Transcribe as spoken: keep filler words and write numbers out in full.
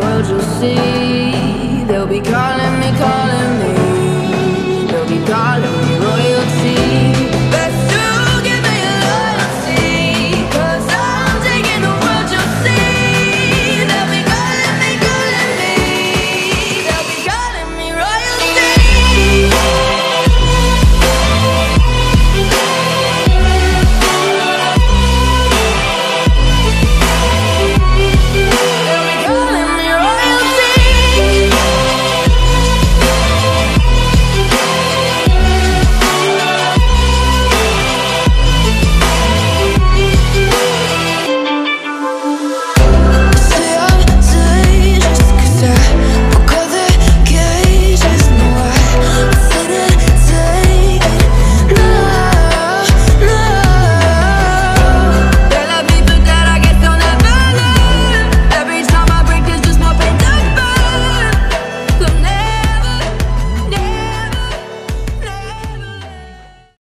world you'll see. They'll be calling me, calling